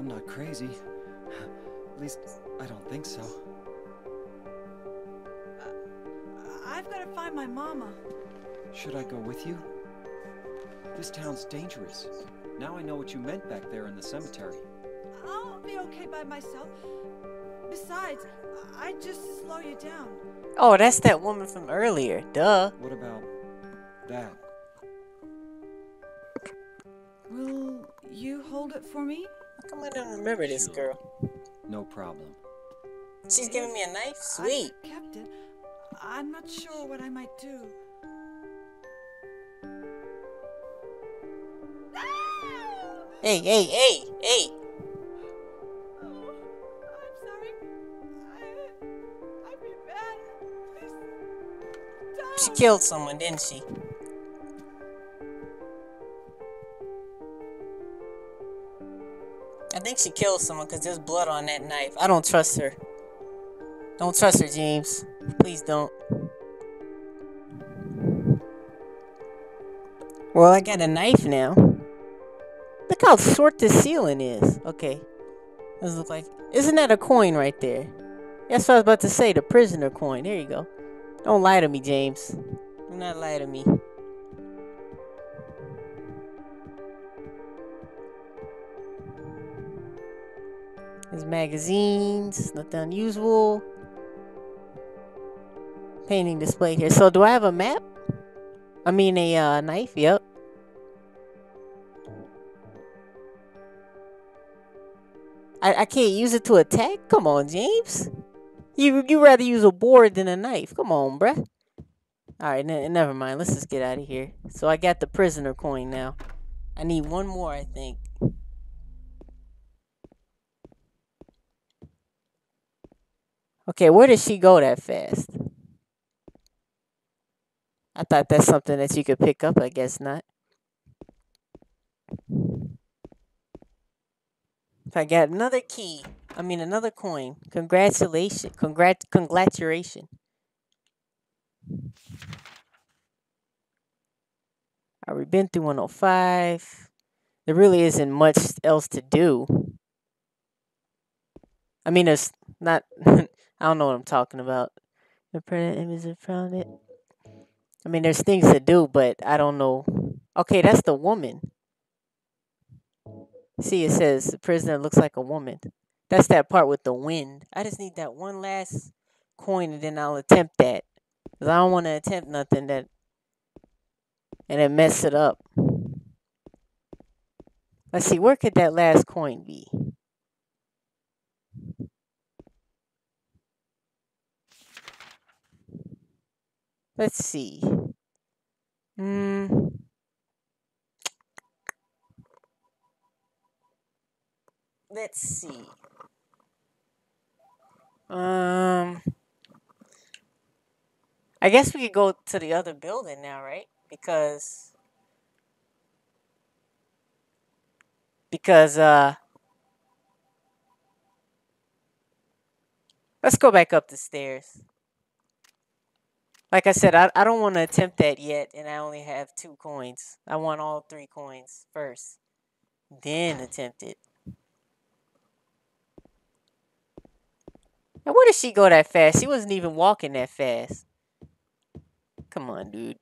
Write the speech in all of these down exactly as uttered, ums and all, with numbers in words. I'm not crazy. At least, I don't think so. Uh, I've got to find my mama. Should I go with you? This town's dangerous. Now I know what you meant back there in the cemetery. I'll be okay by myself. Besides, I'd just slow you down. Oh, that's that woman from earlier. Duh. What about that? Will you hold it for me? How come I don't remember this girl? No problem. She's giving me a knife? Sweet. Captain, I'm not sure what I might do. Hey, hey, hey, hey! She killed someone, didn't she? I think she killed someone because there's blood on that knife. I don't trust her. Don't trust her, James. Please don't. Well, I got a knife now. Look how short this ceiling is. Okay. Does it look like... Isn't that a coin right there? That's what I was about to say. The prisoner coin. There you go. Don't lie to me, James. Do not lie to me. There's magazines, nothing unusual. Painting display here. So do I have a map? I mean a uh, knife, yep. I, I can't use it to attack? Come on, James. You, you rather use a board than a knife. Come on, bruh. Alright, ne never mind. Let's just get out of here. So I got the prisoner coin now. I need one more, I think. Okay, where did she go that fast? I thought that's something that you could pick up. I guess not. I got another key. I mean, another coin. Congratulations. Congrat congratulation. Alright, we've been through one oh five. There really isn't much else to do. I mean, it's not... I don't know what I'm talking about. The printed image is found it. I mean, there's things to do, but I don't know. Okay, that's the woman. See, it says the prisoner looks like a woman. That's that part with the wind. I just need that one last coin and then I'll attempt that. Because I don't want to attempt nothing that... And it mess it up. Let's see, where could that last coin be? Let's see. Hmm... Let's see. Um, I guess we could go to the other building now, right? Because, because, uh, let's go back up the stairs. Like I said, I, I don't want to attempt that yet, and I only have two coins. I want all three coins first, then attempt it. Now, where did she go that fast? She wasn't even walking that fast. Come on, dude.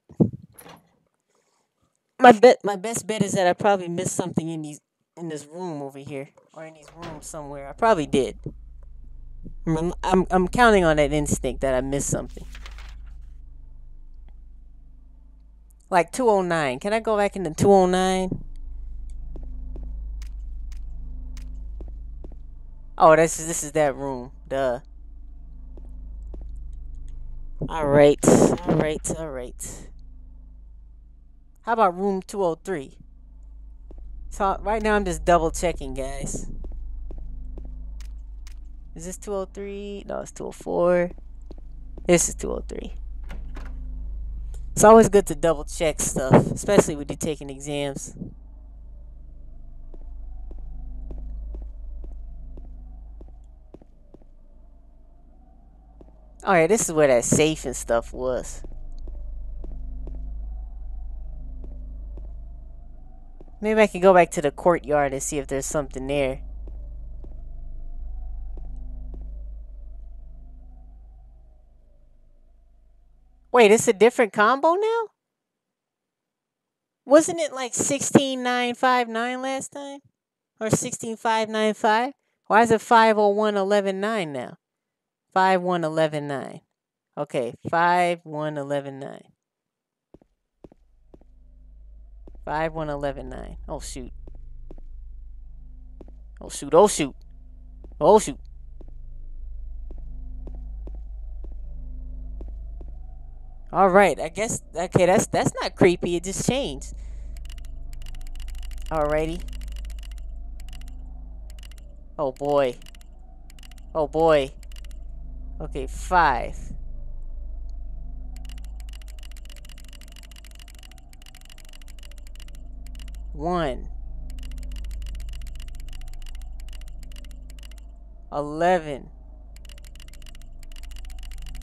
My bet, my best bet is that I probably missed something in these, in this room over here, or in these rooms somewhere. I probably did. I'm, I'm, I'm counting on that instinct that I missed something. Like two oh nine. Can I go back into two oh nine? Oh, this is this is that room. Duh. Alright, alright, alright. How about room two oh three? So right now I'm just double checking, guys. Is this two oh three? No, it's two oh four. This is two oh three. It's always good to double check stuff, especially when you're taking exams. Alright, this is where that safe and stuff was. Maybe I can go back to the courtyard and see if there's something there. Wait, it's a different combo now? Wasn't it like sixteen nine five nine last time? Or sixteen five nine five? Why is it five oh one eleven nine now? five one eleven nine. Okay, five one eleven nine. five one eleven nine. Oh shoot. Oh shoot, oh shoot. Oh shoot. All right, I guess, okay, that's that's not creepy, it just changed. Alrighty. Oh boy. Oh boy. Okay, five. One. Eleven.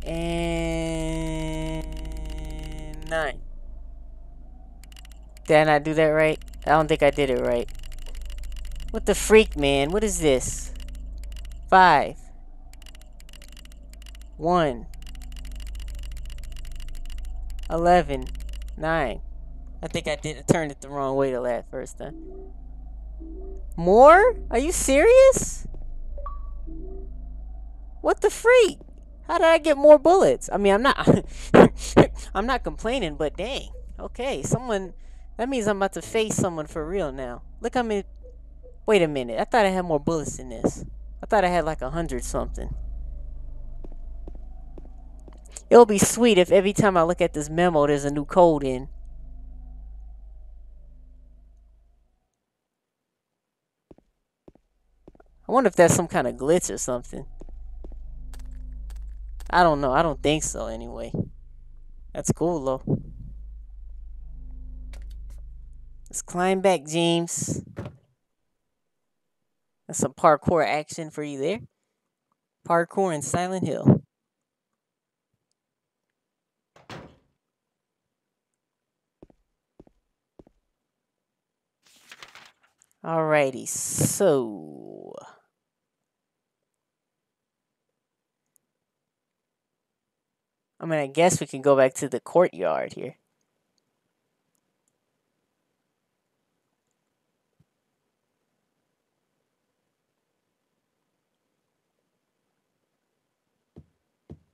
And... nine. Did I not do that right? I don't think I did it right. What the freak, man? What is this? Five. One. Eleven. Nine. I think I did. I turned it the wrong way the last first time. More? Are you serious? What the freak? How did I get more bullets? I mean, I'm not... I'm not complaining, but dang. Okay, someone... That means I'm about to face someone for real now. Look how many... Wait a minute. I thought I had more bullets than this. I thought I had like a hundred something. It'll be sweet if every time I look at this memo, there's a new code in. I wonder if that's some kind of glitch or something. I don't know. I don't think so, anyway. That's cool, though. Let's climb back, James. That's some parkour action for you there. Parkour in Silent Hill. Alrighty, so... I mean, I guess we can go back to the courtyard here.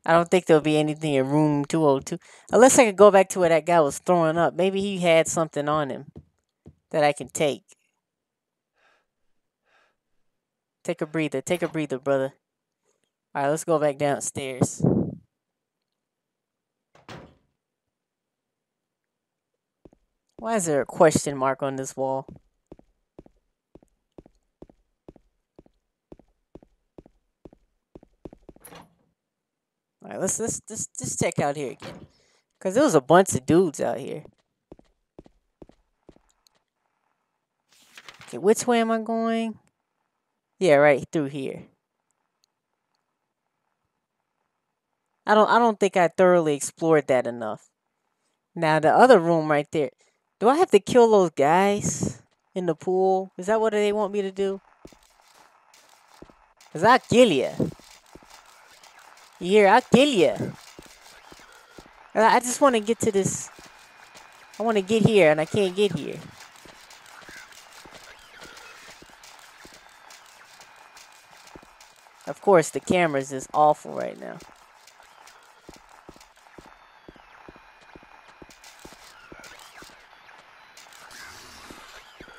I don't think there'll be anything in room two oh two. Unless I could go back to where that guy was throwing up. Maybe he had something on him that I can take. Take a breather. Take a breather, brother. All right, let's go back downstairs. Why is there a question mark on this wall? All right, let's let's just just check out here again, cause there was a bunch of dudes out here. Okay, which way am I going? Yeah, right through here. I don't I don't think I thoroughly explored that enough. Now the other room right there. Do I have to kill those guys in the pool? Is that what they want me to do? Cause I'll kill ya. You hear? I'll kill ya. I just want to get to this. I want to get here and I can't get here. Of course, the camera's just awful right now.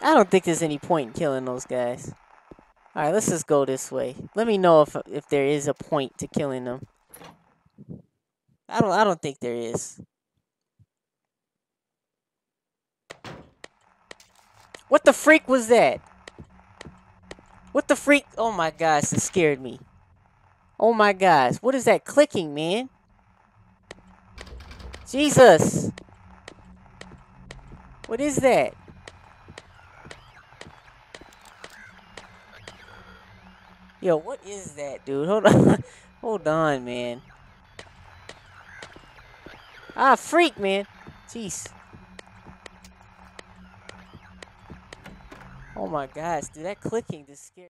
I don't think there's any point in killing those guys. Alright, let's just go this way. Let me know if if there is a point to killing them. I don't I don't think there is. What the freak was that? What the freak? Oh my gosh, it scared me. Oh my gosh, what is that clicking, man? Jesus. What is that? Yo, what is that, dude? Hold on. Hold on, man. Ah, freak, man. Jeez. Oh my gosh, dude, that clicking just scared.